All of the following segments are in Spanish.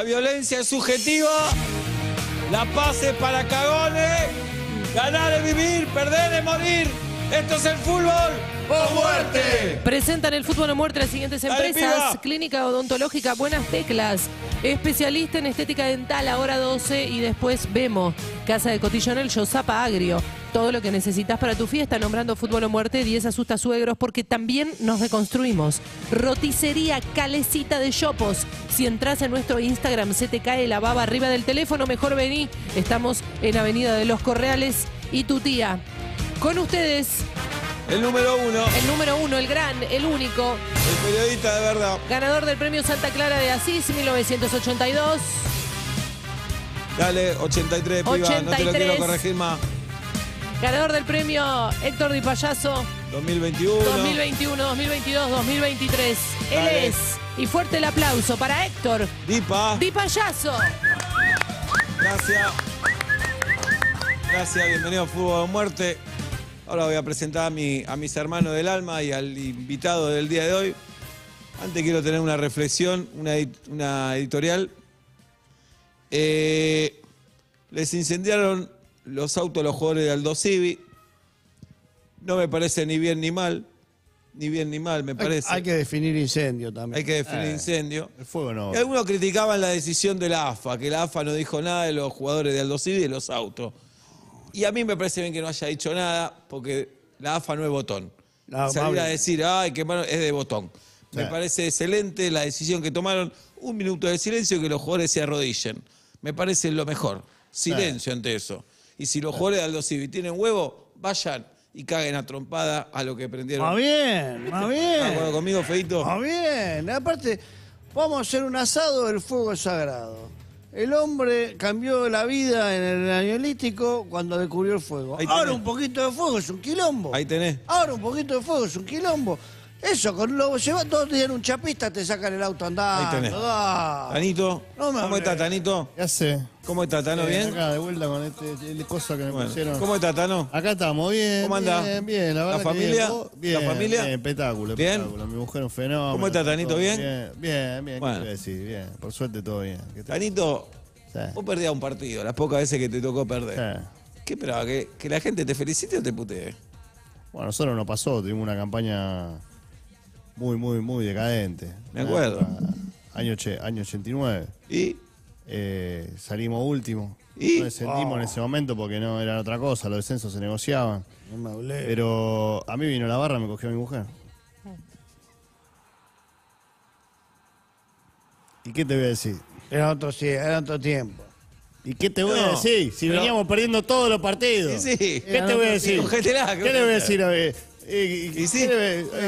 La violencia es subjetiva. La paz es para cagones. Ganar es vivir, perder es morir. Esto es el fútbol o muerte. Presentan el fútbol o muerte las siguientes empresas. Alipina. Clínica odontológica Buenas Teclas. Especialista en estética dental, ahora 12. Y después vemos. Casa de Cotillonel, Yosapa Agrio. Todo lo que necesitas para tu fiesta, nombrando Fútbol o Muerte, 10 asusta suegros, porque también nos reconstruimos. Roticería, calecita de Shopos. Si entras en nuestro Instagram, se te cae la baba arriba del teléfono, mejor vení. Estamos en Avenida de Los Correales y tu tía. Con ustedes... el número uno. El número uno, el gran, el único. El periodista de verdad. Ganador del Premio Santa Clara de Asís, 1982. Dale, 83, piba, 83. No te lo quiero corregir más. Ganador del premio Héctor Di Payaso 2021, 2021, 2022, 2023. Dale. Él es, y fuerte el aplauso para Héctor Di Payaso. Gracias. Gracias, bienvenido a Fútbol o Muerte. Ahora voy a presentar a mis hermanos del alma y al invitado del día de hoy. Antes quiero tener una reflexión, una editorial. Les incendiaron los autos, los jugadores de Aldosivi. No me parece ni bien ni mal. Ni bien ni mal, me parece. Hay que definir incendio también. Hay que definir incendio. El fuego no. Y algunos criticaban la decisión de la AFA, que la AFA no dijo nada de los jugadores de Aldosivi y de los autos. Y a mí me parece bien que no haya dicho nada, porque la AFA no es botón. Salir a decir, ay, qué malo, es de botón. Me parece excelente la decisión que tomaron. Un minuto de silencio y que los jugadores se arrodillen. Me parece lo mejor. Silencio ante eso. Y si los jugadores de Aldosivi tienen huevo, vayan y caguen a trompada a lo que prendieron. ¡Más bien! ¡Más bien! ¿Estás de acuerdo conmigo, Feito? ¡Más bien! Aparte, vamos a hacer un asado del fuego sagrado. El hombre cambió la vida en el Neolítico cuando descubrió el fuego. Ahora un poquito de fuego es un quilombo. Ahí tenés. Ahora un poquito de fuego es un quilombo. Eso, con lo llevas todos los días en un chapista, te sacan el auto andando. Ahí tenés. Ah. Tanito, ¿cómo estás, Tanito? ¿Qué hace? ¿Cómo estás, Tano? ¿Bien? Acá de vuelta con este cosa que me pusieron. ¿Cómo estás, Tano? Acá estamos, bien. ¿Cómo andás? Bien, bien. ¿La familia? Bien, ¿la familia? Bien, espectáculo, espectáculo. Mi mujer un fenómeno. ¿Cómo estás, Tanito? ¿Bien? Bien, bien, bien. Bueno. ¿Qué te voy a decir? Bien, por suerte todo bien. Tanito, vos perdías un partido, las pocas veces que te tocó perder. ¿Qué esperaba? ¿Que la gente te felicite o te putee? Bueno, nosotros no pasó, tuvimos una campaña muy, muy, muy decadente. Me acuerdo. Año 89. ¿Y? Salimos último. ¿Y? No descendimos en ese momento porque no era otra cosa, los descensos se negociaban. No me Pero a mí vino la barra, me cogió a mi mujer. ¿Y qué te voy a decir? Era otro tiempo. ¿Y qué te voy a decir? Si veníamos perdiendo todos los partidos. Sí, sí. ¿Qué te voy a decir? ¿Qué le voy a decir a mí? Y sí,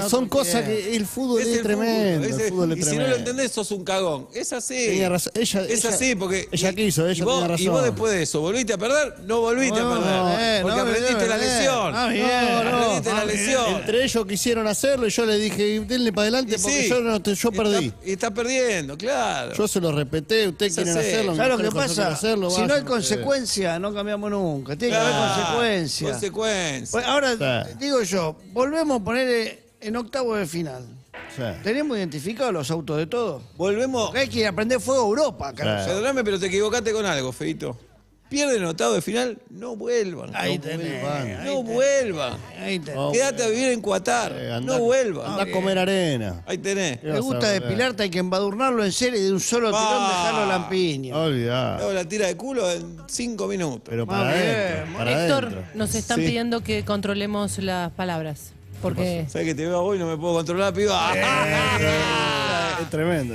son cosas que el fútbol es tremendo. Y si no lo entendés, sos un cagón. Es así. Es así porque... Ella quiso, ella tenía razón. Y vos después de eso, ¿volviste a perder? No volviste a perder. Porque aprendiste la lección. Aprendiste la lección. Entre ellos quisieron hacerlo y yo le dije, denle para adelante porque yo perdí. Y está perdiendo, claro. Yo se lo respeté, ustedes quieren hacerlo. Claro lo que pasa, si no hay consecuencia, no cambiamos nunca. Tiene que haber consecuencia. Consecuencia. Ahora, digo yo... Volvemos a poner en octavo de final. Sí. ¿Tenemos identificados los autos de todos? Volvemos. Porque hay que aprender fuego a Europa, carajo. Sí. Perdóname, pero te equivocaste con algo, Feito. Pierden octavo de final, no vuelvan. Ahí tenés. No vuelvan. Ahí tenés. Quédate a vivir en Qatar. No vuelvan. Andá a comer arena. Ahí tenés. Te gusta depilarte, hay que embadurnarlo en serio y de un solo tirón dejarlo lampiño. Olvidá. Luego la tira de culo en 5 minutos. Pero para Héctor, nos están pidiendo que controlemos las palabras. Porque... ¿Sabés que te veo hoy y no me puedo controlar, piba? Es tremendo.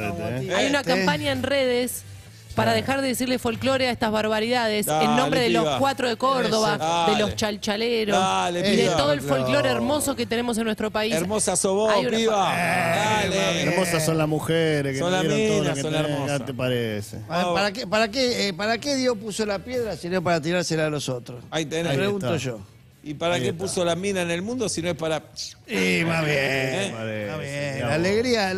Hay una campaña en redes... para dejar de decirle folclore a estas barbaridades, dale, en nombre de los 4 de Córdoba, dale, de los chalchaleros, dale, y de todo el folclore hermoso que tenemos en nuestro país. Hermosas sos vos, piba. Dale. Hermosas son las mujeres. Que son las minas, son hermosas. ¿Te parece? ¿Para qué Dios puso la piedra si no es para tirársela a los otros? Ahí tenés. Te pregunto yo. ¿Y para qué puso la mina en el mundo si no es para...? Sí, más bien. Más bien. La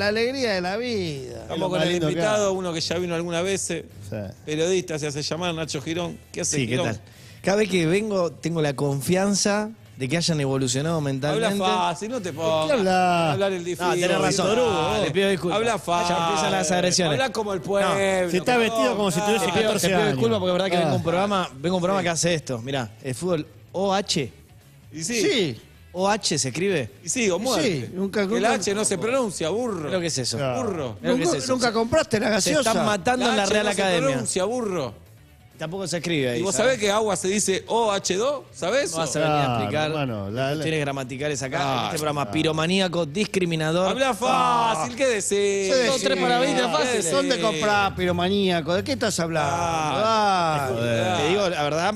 alegría de la vida. Estamos con el invitado, uno que ya vino alguna vez, periodista, se hace llamar Nacho Girón. ¿Qué hace, Girón? ¿Qué tal? Cada vez que vengo tengo la confianza de que hayan evolucionado mentalmente. Habla fácil, no te pongas. Hablar el difícil. No, tenés razón. Le pido disculpas. Habla fácil. Ya empiezan las agresiones. Habla como el pueblo. No, se está vestido como si tuviese 14 años. Te pido disculpas porque es verdad que vengo a un programa que hace esto. Mirá, el fútbol OH. Y sí. Sí. OH se escribe. Y sí, o muerte. Sí, el H no se pronuncia, burro. Creo que es eso. Claro. Burro. Nunca compraste la gaseosa. Se están matando en la Real Academia. No se pronuncia, burro. Tampoco se escribe ahí. ¿Y vos sabés que agua se dice OH2? ¿Sabés? No vas a venir a explicar. Bueno, tienes gramaticales acá. Este programa piromaníaco, discriminador. Habla fácil, ¿qué decís? Son 3 para 20, fácil. Son de comprar piromaníaco. ¿De qué estás hablando? Te digo, la verdad,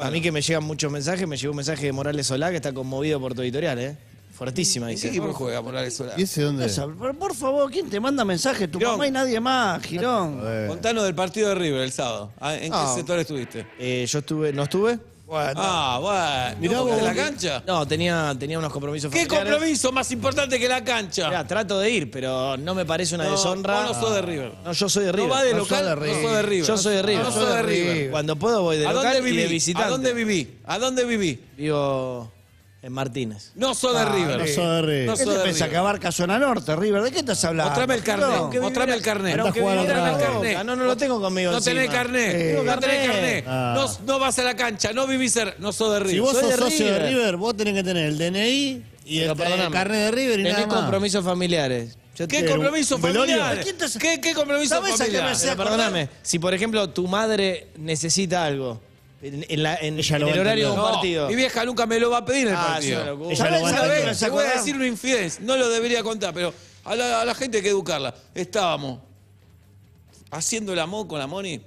a mí que me llegan muchos mensajes, me llegó un mensaje de Morales Solá que está conmovido por tu editorial, ¿eh? Fuertísima, dice. ¿Qué equipo juega Morales Solá? ¿Y ese dónde? Por favor, ¿quién te manda mensajes? Tu mamá y nadie más, Girón. Contanos del partido de River el sábado. ¿En qué sector estuviste? Yo estuve... ¿No estuve? Bueno. Ah, bueno. ¿No, la cancha? No, tenía unos compromisos familiares. ¿Qué compromiso más importante que la cancha? Mirá, trato de ir, pero no me parece una deshonra. No sos de River. No, yo soy de River. ¿No va de local? No soy de River. Yo soy de River. No soy de River. Cuando puedo voy de local y de visitante. ¿A dónde viví? ¿A dónde viví? Vivo... en Martínez. No soy de River. No soy de River. ¿Qué te pensás que abarca zona norte, River? ¿De qué estás hablando? Mostrame el carnet. Mostrame el carnet. No lo tengo conmigo. No tenés carnet. No tenés carnet. No vas a la cancha. No vivís. No sos de River. Si vos sos socio de River, vos tenés que tener el DNI y el carnet de River y nada más. Tenés compromisos familiares. ¿Qué compromiso familiar? ¿Qué compromiso familiar? Perdóname. Si, por ejemplo, tu madre necesita algo en el horario de un partido. Mi vieja nunca me lo va a pedir en el partido. Te voy a decir una infidencia, no lo debería contar, pero a la gente hay que educarla. Estábamos haciendo el amor con la Moni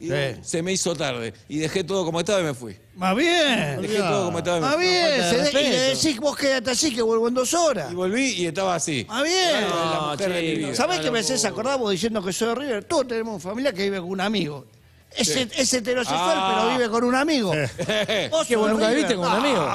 y se me hizo tarde. Y dejé todo como estaba y me fui. Más bien. Dejé todo como estaba y me fui. Más bien. Y le decís, vos quédate así que vuelvo en 2 horas. Y volví y estaba así. Más bien. ¿Sabés que me hacés acordar vos diciendo que soy de River? Todos tenemos una familia que vive con un amigo. Es heterosexual, pero vive con un amigo. ¿Vos que nunca viviste con un amigo?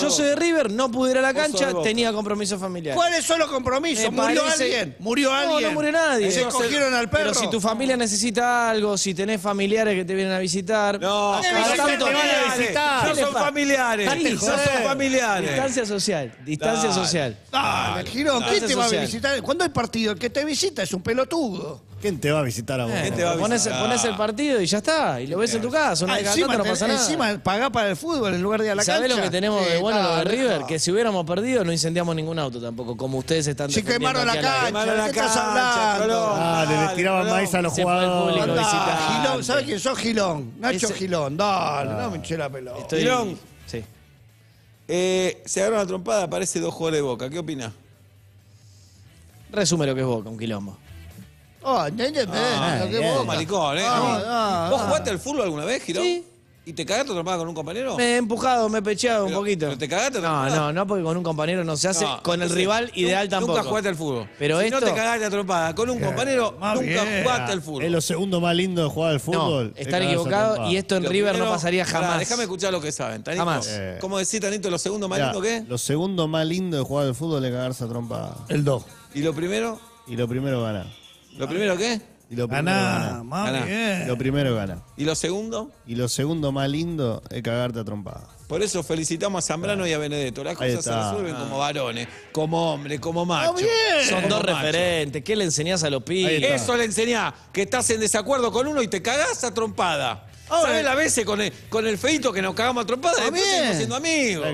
Yo soy de River, no pude ir a la cancha, tenía compromisos familiares. ¿Cuáles son los compromisos? ¿Murió alguien? ¿Murió alguien? No, no murió nadie. ¿Se cogieron al perro? Pero si tu familia necesita algo, si tenés familiares que te vienen a visitar... No, tanto te van a visitar. No son familiares. No son familiares. Distancia social. Distancia social. Dale, Girón, ¿quién te va a visitar? Cuando hay partido, el que te visita es un pelotudo. ¿Quién te va a visitar a vos? Ponés el partido y ya está. Y lo ves en tu casa. Una encima, no pasa nada. Encima pagá para el fútbol en lugar de ir a la cancha. ¿Sabés lo que tenemos de bueno lo de River? Que si hubiéramos perdido no incendiamos ningún auto tampoco. Como ustedes están defendiendo. Sí, quemaron la cancha. Quemaron la cancha. Le tiraban maíz a los jugadores. ¿Sabés quién sos? Girón. Nacho Girón. Dale, no me hinché la pelota. Girón. Sí. Se agarró una trompada, aparece 2 jugadores de Boca. ¿Qué opinás? Resume lo que es Boca, un quilombo. Vos, maricón, ¿eh? ¿Vos jugaste al fútbol alguna vez, Girón? Sí. ¿Y te cagaste trompada con un compañero? Me he empujado, me he pecheado un poquito. ¿Pero te cagaste trompada? No, porque con un compañero no se hace. Con el rival ideal tampoco. Nunca jugaste al fútbol. Pero si no te cagaste trompada con un compañero, nunca jugaste al fútbol. Es lo segundo más lindo de jugar al fútbol. No, estar equivocado y esto en River no pasaría jamás. Déjame escuchar lo que saben. Tanito, jamás. ¿Cómo decís, Tanito, lo segundo más lindo qué? Lo segundo más lindo de jugar al fútbol es cagarse trompada. El 2. ¿Y lo primero? Y lo primero ganar. ¿Lo primero qué? Ganá, mami. Lo primero gana. ¿Y lo segundo? Y lo segundo más lindo es cagarte a trompadas. Por eso felicitamos a Zambrano y a Benedetto. Las cosas se resuelven como varones, como hombres, como machos. Son 2 referentes. ¿Qué le enseñás a los pibes? Eso le enseñás, que estás en desacuerdo con uno y te cagás a trompada. ¿Sabés las veces con el Feito que nos cagamos a trompadas? Después seguimos siendo amigos.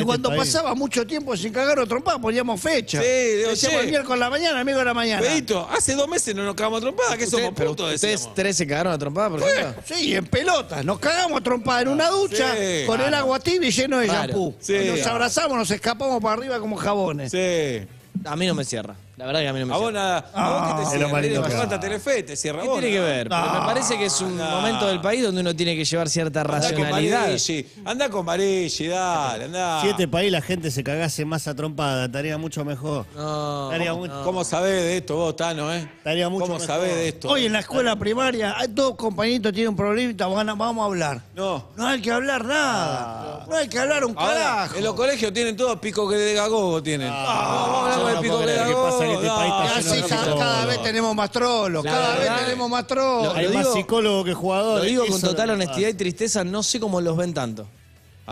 Y cuando pasaba mucho tiempo sin cagar a trompadas, poníamos fecha. Sí, decíamos el miércoles la mañana, amigo de la mañana. Feito, hace 2 meses no nos cagamos a trompadas, que somos putos. ¿Ustedes 3 se cagaron a trompadas, por ejemplo? Sí, en pelotas. Nos cagamos a trompadas en una ducha, con el agua tibia y lleno de shampoo. Nos abrazamos, nos escapamos para arriba como jabones. Sí. A mí no me cierra. La verdad que a mí no me cierra. ¿A vos que te cierra? Telefe, te cierra. ¿Qué vos, tiene que ver? Pero me parece que es un momento del país donde uno tiene que llevar cierta racionalidad. Andá con Varelli, dale, andá. Si este país la gente se cagase más a trompada, estaría mucho mejor. ¿Cómo sabés de esto vos, Tano, Estaría mucho mejor. ¿Cómo sabés de esto? Hoy en la escuela primaria, 2 compañeritos tienen un problemita, vamos a hablar. No hay que hablar nada. No hay que hablar un carajo. En los colegios tienen todos pico que de gagogo tienen. Vamos a hablar del pico que de gagogo. Cada vez tenemos más trolos, cada vez tenemos más trolos. Hay más psicólogos que jugadores. Lo digo con total honestidad y tristeza, no sé cómo los ven tanto.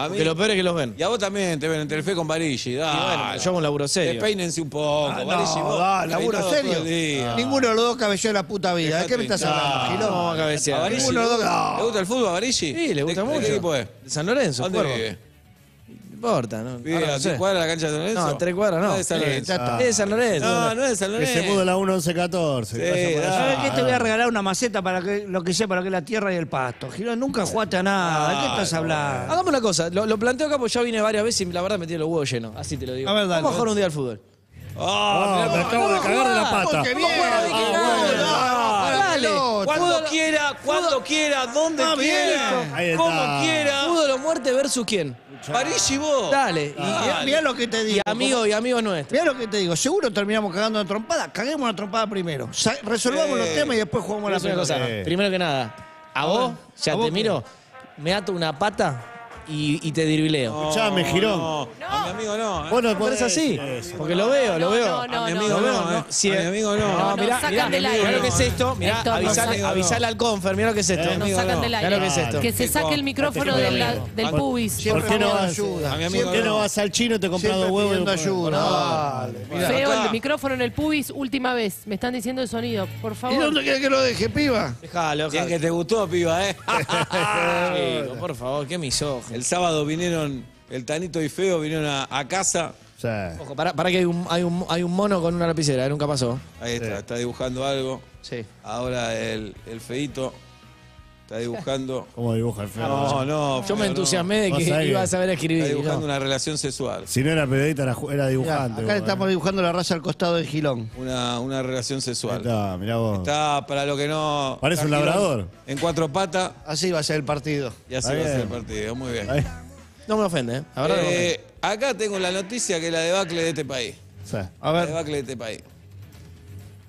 Porque lo peor es que los ven. Y a vos también te ven entre el con Barigi. Bueno, yo hago un laburo serio. Despeínense un poco. ¿Laburo serio? Ninguno de los dos cabelleó de la puta vida. ¿De qué me estás hablando? No, cabecear. Ninguno de los dos. ¿Le gusta el fútbol a Barigi? Sí, le gusta mucho. ¿Qué equipo es? De San Lorenzo. ¿Dónde vive? No importa, ¿no? ¿A 3 cuadras la cancha de San Lorenzo? No, 3 cuadras no. Es de San Lorenzo. No, no es de San Lorenzo. Que se mudó la 1114. ¿Qué te voy a regalar una maceta para que lo que sea, para que la tierra y el pasto? Girón, nunca jugaste a nada. ¿De qué estás hablando? Hagamos una cosa. Lo planteo acá porque ya vine varias veces y la verdad me tiene los huevos llenos. Así te lo digo. A ver, dale. Vamos a jugar un día al fútbol. ¡Ah! Me acabo de cagar de la pata. ¡Qué bien! Cuando quiera, cuando quiera, donde quiera, como quiera. Fútbol o Muerte versus quién. París y vos. Dale. Mirá lo que te digo. Y amigos nuestros. Mirá lo que te digo. Seguro terminamos cagando una trompada. Caguemos una trompada primero. Resolvamos los temas y después jugamos la pelota. Primero que nada, a vos, ya te miro, me ato una pata y te dirbileo. Escuchame, Girón. A mi amigo no. Vos no podés así. Porque lo veo, lo veo. A mi amigo no. A mi amigo no. Mirá lo que es esto. Mirá, avisale al confer. Mirá lo que es esto. Nos sacan del aire. Mirá lo que es esto. Que se saque el micrófono del pubis. ¿Por qué no vas al chino y te compras 2 huevos? Siempre pidiendo ayuda. Feo el micrófono en el pubis, última vez. Me están diciendo el sonido. Por favor. ¿Y dónde querés que lo deje, piba? Dejalo. Bien que te gustó, piba, ¿eh? Chico, por favor, qué misógino. El sábado vinieron, el Tanito y Feo vinieron a casa. Sí. Ojo, pará que hay un mono con una lapicera, nunca pasó. Ahí está, está dibujando algo. Sí. Ahora el Feito está dibujando... ¿Cómo dibuja el Feo? No, no. Yo me entusiasmé de que iba a saber escribir. Está dibujando una relación sexual. Si no era periodista, era dibujante. Mirá, acá estamos dibujando la raza al costado de Girón. Una relación sexual. Está, mirá vos. Está para lo que no... Parece un labrador. En 4 patas. Así va a ser el partido. Y así va a ser el partido, muy bien. Ahí. No me ofende, ¿eh? La verdad no me ofende. Acá tengo la noticia que es la debacle de este país. Sí. A ver. La debacle de este país.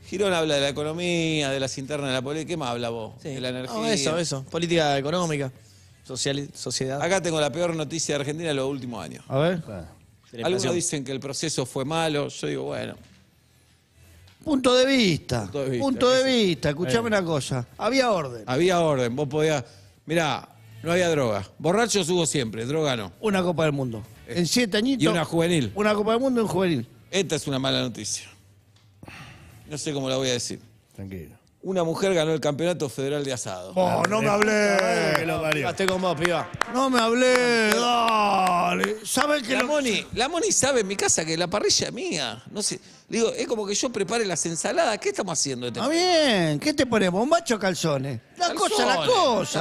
Girón habla de la economía, de las internas, de la política. ¿Qué más habla vos? Sí. De la energía. No, eso. Política económica, sociedad. Acá tengo la peor noticia de Argentina de los últimos años. A ver. Algunos dicen que el proceso fue malo. Yo digo, bueno. Punto de vista. Punto de vista. Escuchame una cosa. Había orden. Había orden. Vos podías... Mirá, no había droga. Borrachos hubo siempre, droga no. Una Copa del Mundo. En 7 añitos... Y una juvenil. Una Copa del Mundo y un juvenil. Esta es una mala noticia. No sé cómo la voy a decir. Tranquilo. Una mujer ganó el Campeonato Federal de Asado. ¡Oh, no me hablé! Estoy con vos, piba. ¡No me hablé! ¡Dale! ¿Saben que la Moni sabe en mi casa que la parrilla es mía? No sé. Le digo, es como que yo prepare las ensaladas. ¿Qué estamos haciendo? Está bien. ¿Qué te ponemos? ¿Un macho o calzones? La cosa. ¿Qué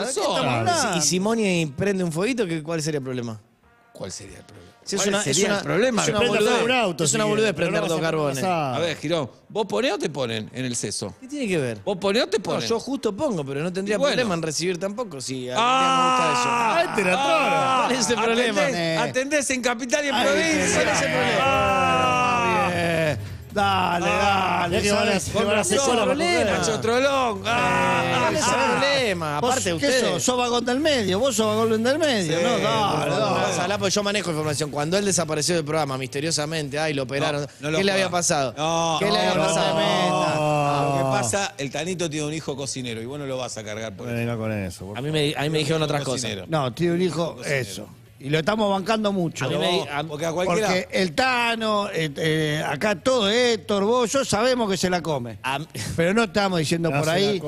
estamos hablando? Y si Moni prende un fueguito, ¿cuál sería el problema? ¿Cuál sería el problema? Si ¿Cuál sería el problema? Es una boludez prender 2 carbones. A ver, Girón, ¿vos ponés o te ponen en el seso? ¿Qué tiene que ver? ¿Vos ponés o te ponen? No, yo justo pongo, pero no tendría problema en recibir tampoco si a mí me gusta eso. ¿Cuál es el problema? Atendés en capital y en provincia. ¿Cuál es el problema? Dale. Trolón. ¿Cuál es el problema? Aparte ustedes. Sos vagón del medio, vos sos vagón del medio. Sí, no, porque yo manejo información. Cuando él desapareció del programa misteriosamente, lo operaron. ¿Qué le había pasado? ¿Qué le había pasado? Lo que pasa, el Tanito tiene un hijo cocinero y vos no lo vas a cargar por eso. A mí me dijeron otras cosas. No, tiene un hijo, eso. Y lo estamos bancando mucho. Porque el Tano, acá todo Héctor, vos, yo sabemos que se la come. Pero no estamos diciendo por ahí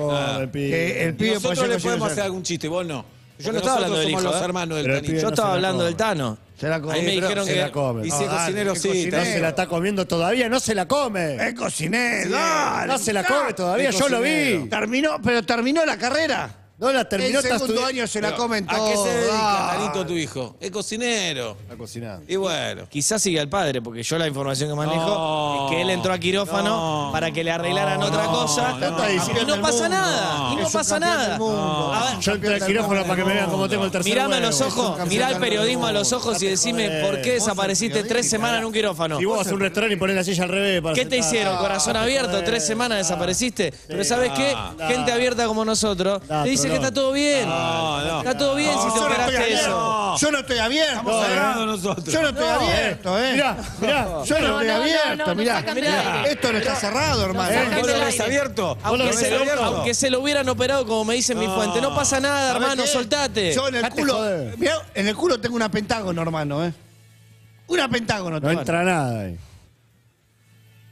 que el pibe... Nosotros le podemos hacer algún chiste, vos no. Yo no estaba hablando del hijo, los hermanos del Tanito. Yo estaba hablando del Tano. Se la come. Ahí me dijeron que... Y si es cocinero, sí. No se la está comiendo todavía, no se la come. Es cocinero. No se la come todavía, yo lo vi. Pero terminó la carrera. No la terminó. El segundo año se la comen todos. ¿A qué se dedica, Tanito, tu hijo? Es cocinero. A cocinar. Y bueno. Quizás sigue al padre, porque yo la información que manejo es que él entró a quirófano para que le arreglaran otra cosa. No pasa nada. Y no pasa nada. Yo entré al quirófano para que me vean cómo tengo el tercer. Mirame a los ojos. Mirá al periodismo a los ojos y decime por qué desapareciste 3 semanas en un quirófano. Y vos vas a un restaurante y ponés la silla al revés. ¿Qué te hicieron? Corazón abierto, 3 semanas desapareciste. Pero ¿sabés qué? Gente abierta como nosotros te dice que está todo bien. Está todo bien si te operaste eso. abierto. Yo no estoy abierto. Estamos cerrados nosotros. Yo no estoy abierto, ¿eh? Mirá, mirá. Yo no estoy abierto, mirá. Esto no está cerrado, hermano. Abierto. Aunque se lo hubieran operado, como me dicen mi fuente. No pasa nada, hermano, soltate. Yo en el culo, mirá, en el culo tengo una pentágono, hermano, ¿eh? Una pentágono. No entra nada ahí.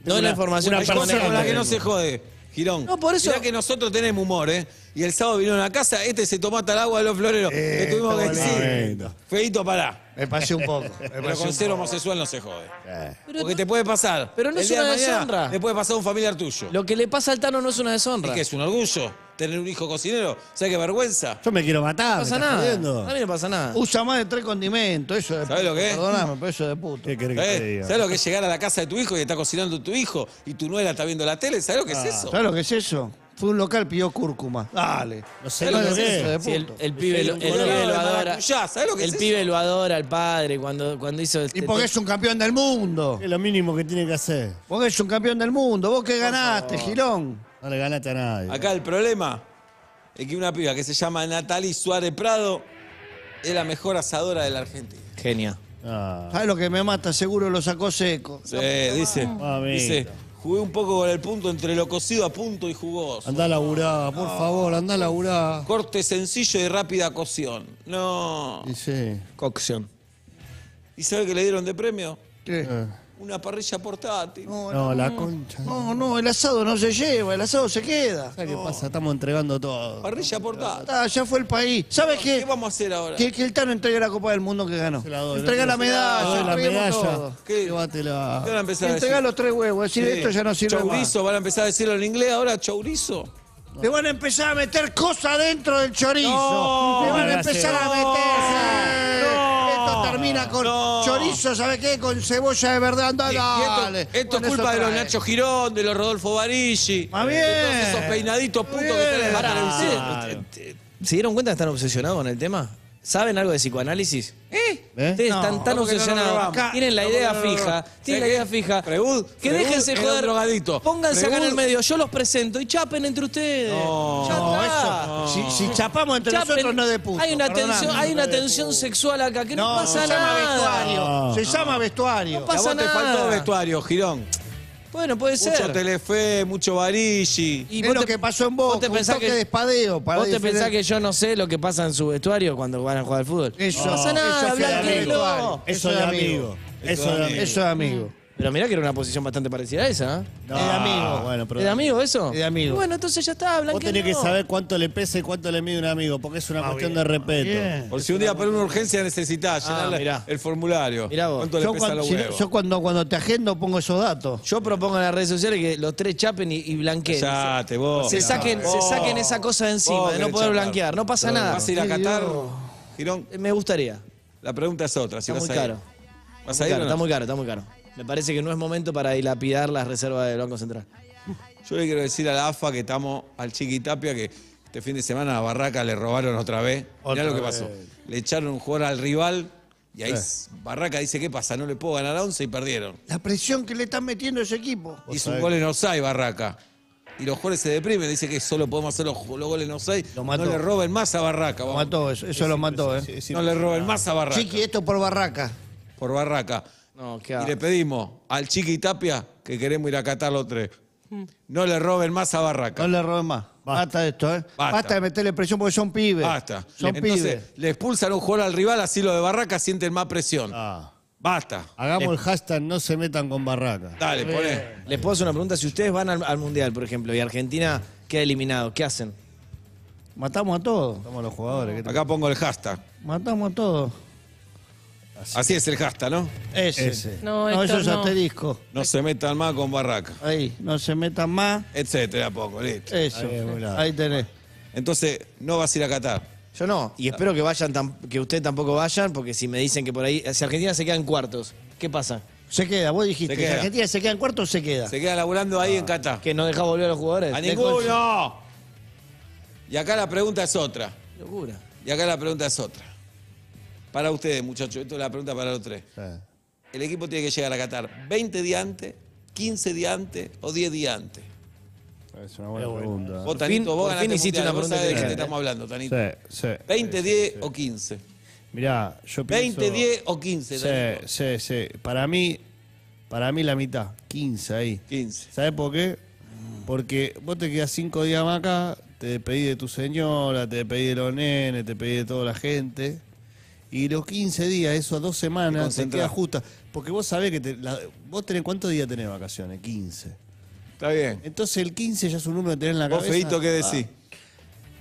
No es la información. Una persona con la que no se jode. Girón, no, por eso... mirá que nosotros tenemos humor, ¿eh? Y el sábado vinieron a la casa, este se tomó hasta el agua de los floreros. Le tuvimos que decir, Feito, pará. Me pasé un poco. Pero con ser homosexual no se jode. Porque te puede pasar. Pero no es una deshonra. Te puede pasar a un familiar tuyo. Lo que le pasa al Tano no es una deshonra. Es que es un orgullo tener un hijo cocinero. ¿Sabes qué vergüenza? Yo me quiero matar. No pasa nada. A mí no pasa nada. Usa más de 3 condimentos. Eso de puto. Perdóname, pero eso de puto. ¿Qué querés que te diga? ¿Sabes lo que es llegar a la casa de tu hijo y está cocinando tu hijo y tu nuera está viendo la tele? ¿Sabes lo que es eso? ¿Sabes lo que es eso? Fue un local, pidió cúrcuma. Dale. No sé lo que es. El pibe lo adora. El pibe lo adora al padre cuando hizo... Y porque es un campeón del mundo. Es lo mínimo que tiene que hacer. Porque es un campeón del mundo. ¿Vos qué ganaste, Girón? No le ganaste a nadie. Acá el problema es que una piba que se llama Natalie Suárez Prado es la mejor asadora de la Argentina. Genia. ¿Sabes lo que me mata? Seguro lo sacó seco. Sí, dice... Jugué un poco con el punto entre lo cocido a punto y jugoso. Andá laburada, por favor, andá laburada. Corte sencillo y rápida cocción. No. Y sí. Cocción. ¿Y sabe qué le dieron de premio? ¿Qué? Una parrilla portátil. No, la concha. No, el asado no se lleva, el asado se queda. ¿Sabes qué pasa? Estamos entregando todo. Parrilla portátil. Ya fue el país. ¿Sabes qué? ¿Qué vamos a hacer ahora? Que el Tano entregue la Copa del Mundo que ganó. Entrega la medalla. La medalla. Llévatela. Entrega los 3 huevos. Decir, esto ya no sirve más. Chorizo, van a empezar a decirlo en inglés ahora, chorizo. Te van a empezar a meter cosas dentro del chorizo. Te van a empezar a meter... Termina con chorizo, ¿sabes qué? Con cebolla de verdad, anda, dale. Esto es culpa de los Nacho Girón, de los Rodolfo Barigi. Más bien. De todos esos peinaditos putos que están para el... ¿Se dieron cuenta que están obsesionados con el tema? ¿Saben algo de psicoanálisis? Ustedes están tan obsesionados. Tienen la idea fija. Tienen la idea fija. Que déjense joder, drogadito. Pónganse acá en el medio. Yo los presento y chapen entre ustedes. No, eso. Si chapamos entre nosotros, no de puto. Hay una tensión sexual acá que no pasa nada. Se llama vestuario. No pasa nada. A vos te faltó vestuario, Girón. Bueno, puede ser. Mucho Telefe, mucho Barigi. Y es lo que pasó en Boca, un toque de espadeo. ¿Vos te pensás que yo no sé lo que pasa en su vestuario cuando van a jugar al fútbol? Eso no pasa nada, blanquelo. Eso de amigo. Eso de amigo. Pero mirá que era una posición bastante parecida a esa, ¿eh? No, es de amigo. Bueno, pero... ¿Es de amigo eso? Es de amigo. Y bueno, entonces ya está, blanquelo. Vos tenés que saber cuánto le pesa y cuánto le mide un amigo, porque es una cuestión de respeto. Por si un día para una urgencia necesitas llenar el formulario. Mirá vos. ¿Cuánto le pesa los huevos? Yo cuando te agendo pongo esos datos. Yo propongo en las redes sociales que los 3 chapen y blanqueen. Cállate, vos. Se saquen esa cosa de encima, de no poder blanquear. No pasa nada. ¿Vas a ir a Qatar, Girón? Me gustaría. La pregunta es otra. Está muy caro. ¿Vas a ir? Está muy caro, está muy caro. Me parece que no es momento para dilapidar las reservas del Banco Central. Yo le quiero decir a la AFA que estamos al Chiqui Tapia que este fin de semana a Barraca le robaron otra vez. Mirá lo que pasó. Le echaron un jugador al rival y ahí Barraca dice, ¿qué pasa? No le puedo ganar a 11 y perdieron. La presión que le están metiendo a ese equipo. Hizo un gol en offside Barraca. Y los jugadores se deprimen, dicen que solo podemos hacer los goles en offside. No le roben más a Barraca. Lo mató, eso lo mató. No le roben más a Barraca. Chiqui, esto por Barraca. Por Barraca. No, y le pedimos al Chiqui Tapia que queremos ir a Qatar los 3. No le roben más a Barraca. No le roben más. Basta de esto, ¿eh? Basta de meterle presión porque son pibes. Basta. Entonces, le expulsan un jugador al rival, así los de Barraca sienten más presión. Basta. Hagamos el hashtag no se metan con Barraca. Dale, poné. Les puedo hacer una pregunta. Si ustedes van al Mundial, por ejemplo, y Argentina queda eliminado, ¿qué hacen? Matamos a todos. Matamos a los jugadores. Acá pongo el hashtag. Matamos a todos. Así es el hashtag, ¿no? Ese. No, eso es asterisco. No se metan más con Barraca. Ahí, no se metan más. Etcétera, poco, listo. Eso, ahí tenés. Entonces, no vas a ir a Qatar. Yo no, y espero que vayan, que ustedes tampoco vayan, porque si me dicen que por ahí, si Argentina se queda en cuartos, ¿qué pasa? Se queda, vos dijiste, si Argentina se queda en cuartos, se queda. Se queda laburando ahí en Qatar. ¿Que no deja volver a los jugadores? ¡A ninguno! Y acá la pregunta es otra. Locura. Y acá la pregunta es otra. Para ustedes, muchachos, esto es la pregunta para los 3. El equipo tiene que llegar a Qatar 20 días antes, 15 días antes o 10 días antes. Es una buena pregunta. Vos, Tanito, vos ganaste mundial, vos sabés de qué te estamos hablando, Tanito. 20, 10 o 15. Mirá, yo pienso... 20, 10 o 15. Sí, sí, sí. Para mí la mitad. 15 ahí. 15. ¿Sabés por qué? Porque vos te quedás 5 días más acá, te despedís de tu señora, te despedís de los nenes, te despedís de toda la gente. Y los 15 días, eso a 2 semanas, te queda justa. Porque vos sabés que... vos tenés, ¿cuántos días tenés de vacaciones? 15. Está bien. Entonces el 15 ya es un número que tenés en la cabeza. ¿Vos, Feito, qué decís?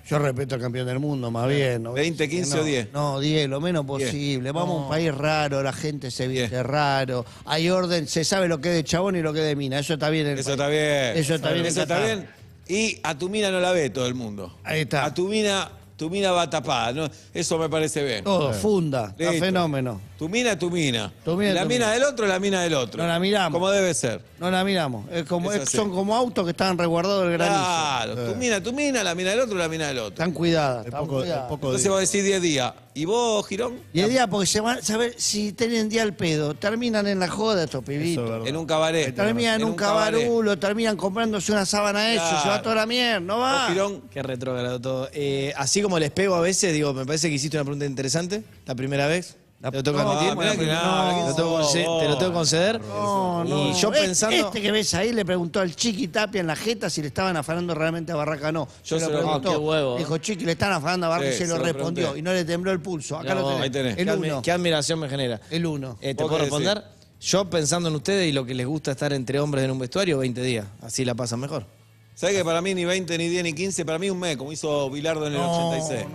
Yo respeto al campeón del mundo, más bien. ¿No? 20, 15 no, o 10. No, 10, lo menos posible. 10. Vamos a un país raro, la gente se viste 10. Raro. Hay orden, se sabe lo que es de chabón y lo que es de mina. Eso está bien. Eso está bien. Eso está bien. Eso está bien. Y a tu mina no la ve todo el mundo. Ahí está. A tu mina va tapada. ¿No? Eso me parece bien. Todo, funda. Listo. Está fenómeno. Tu mina es tu mina. Tu mina la tu mina del otro es la mina del otro. No la miramos. Como debe ser. No la miramos. Es como, son como autos que están resguardados del granizo. Claro, tu mina, la mina del otro, la mina del otro. Están cuidadas. Están cuidadas. Entonces va a decir 10 días. ¿Y vos, Girón? 10 días porque se van a saber si tienen día al pedo. Terminan en la joda estos pibitos. En un cabaret. Terminan en un cabarulo, terminan comprándose una sábana eso, claro. Se va toda la mierda, ¿no va? Girón. Qué retrógrado todo. Así como les pego a veces, digo, me parece que hiciste una pregunta interesante la primera vez. ¿Lo tengo que admitir? Te lo tengo que conceder. No. Y yo pensando... Este que ves ahí le preguntó al Chiqui Tapia en la jeta si le estaban afanando realmente a Barraca o no. Yo se lo preguntó. Huevo, dijo, Chiqui, le están afanando a Barraca, sí, y se lo respondió. Pregunté. Y no le tembló el pulso. Acá no, lo tenés. Ahí tenés. El uno. ¿Qué admiración me genera? El uno. ¿Te puedo responder? Sí. Yo pensando en ustedes y lo que les gusta estar entre hombres en un vestuario, 20 días. Así la pasan mejor. ¿Sabés que para mí ni 20, ni 10, ni 15? Para mí un mes, como hizo Bilardo en el 86.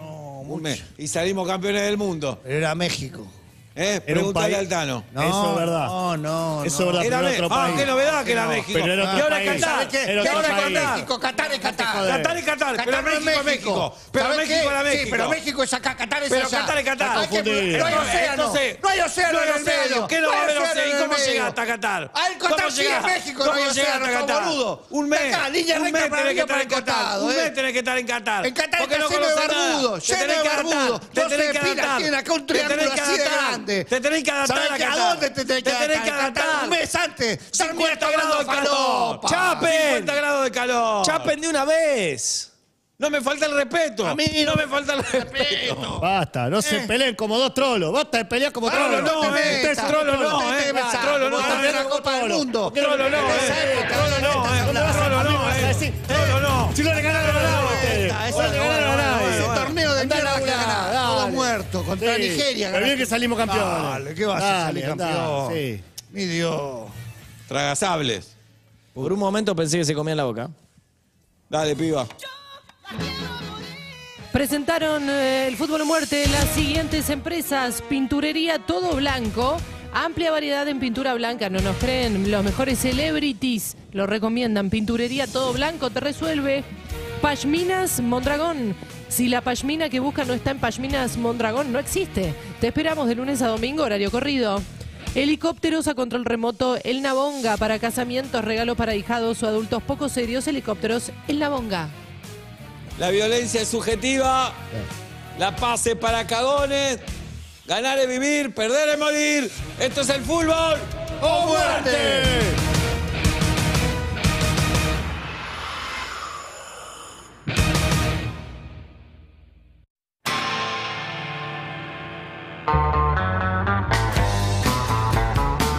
Y salimos campeones del mundo. Pero era México. Pregúntale al Tano. No, eso es verdad. Eso es verdad. Era otro país. Qué novedad que era México. Pero era otro país. ¿Qué ahora es Qatar? Qatar es Qatar. Qatar es Qatar. Pero México es México. Pero México era México. Sí, pero México es acá. Qatar es allá. Pero Qatar es Qatar. No hay océano. No hay océano en el medio. ¿Qué no va a haber océano? ¿Y cómo llegaste hasta Qatar? Al Qatar sí es México. No hay océano, boludo. Un mes. Un mes tenés que estar en Qatar. Un mes tenés que estar en Qatar. En Qatar está lleno de barbudos. Lleno de barbudos. 12 pilas tienen acá un triángulo así de grande. Te tenés que adaptar a Qatar. ¿A dónde te tenés que adaptar? Un mes antes. 50 grados de calor. ¡Chapen! 50 grados de calor. ¡Chapen de una vez! No me falta el respeto. A mí no me falta el respeto. Basta, no se peleen como dos trolos. Basta de pelear como trolos. Trolo no. Si no le ganaron nada a ustedes. Ese torneo de mierda que ganaba. Todo muerto contra Nigeria. Pero bien que salimos campeones. Dale, ¿qué vas a salir campeón? Sí. Mi Dios. Tragasables. Por un momento pensé que se comían la boca. Dale, piba. Presentaron el Fútbol o Muerte las siguientes empresas. Pinturería Todo Blanco, amplia variedad en pintura blanca. ¿No nos creen? Los mejores celebrities lo recomiendan. Pinturería Todo Blanco te resuelve. Pashminas Mondragón. Si la pashmina que busca no está en Pashminas Mondragón, no existe. Te esperamos de lunes a domingo, horario corrido. Helicópteros a control remoto, El Nabonga. Para casamientos, regalos para hijados o adultos poco serios, helicópteros El Nabonga. La violencia es subjetiva, la paz es para cagones, ganar es vivir, perder es morir. Esto es el Fútbol o Muerte.